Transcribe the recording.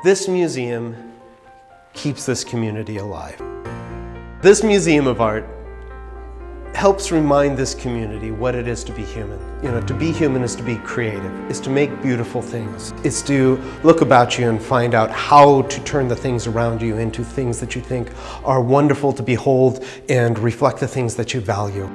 This museum keeps this community alive. This museum of art helps remind this community what it is to be human. You know, to be human is to be creative, is to make beautiful things, is to look about you and find out how to turn the things around you into things that you think are wonderful to behold and reflect the things that you value.